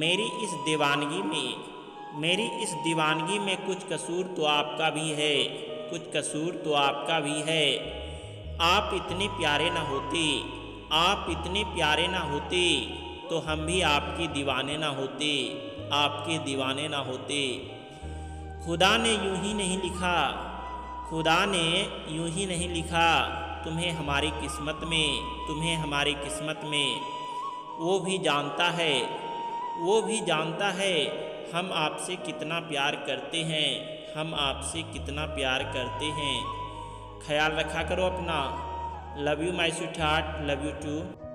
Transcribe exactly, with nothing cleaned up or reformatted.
मेरी इस दीवानगी में मेरी इस दीवानगी में कुछ कसूर तो आपका भी है, कुछ कसूर तो आपका भी है। आप इतने प्यारे ना होते, आप इतने प्यारे ना होते तो हम भी आपके दीवाने ना होते, आपके दीवाने ना होते। खुदा ने यूं ही नहीं लिखा, खुदा ने यूं ही नहीं लिखा तुम्हें हमारी किस्मत में, तुम्हें हमारी किस्मत में। वो भी जानता है, वो भी जानता है हम आपसे कितना प्यार करते हैं, हम आपसे कितना प्यार करते हैं। ख्याल रखा करो अपना। Love you my sweetheart, love you to.